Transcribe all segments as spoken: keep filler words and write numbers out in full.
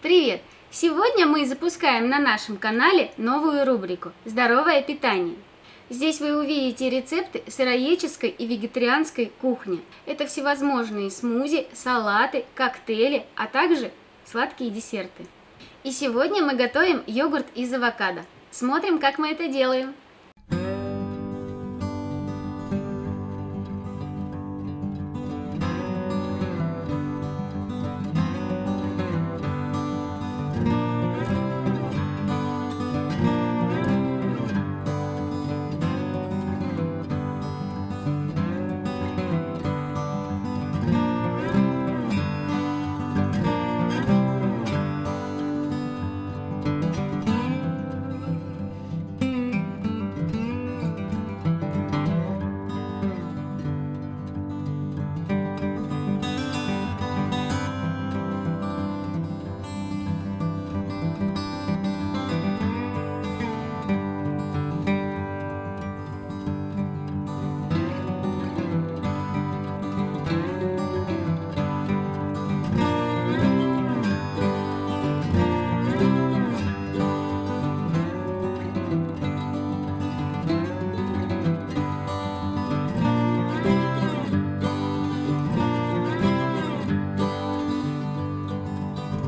Привет! Сегодня мы запускаем на нашем канале новую рубрику «Здоровое питание». Здесь вы увидите рецепты сыроедческой и вегетарианской кухни. Это всевозможные смузи, салаты, коктейли, а также сладкие десерты. И сегодня мы готовим йогурт из авокадо. Смотрим, как мы это делаем.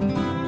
Thank you.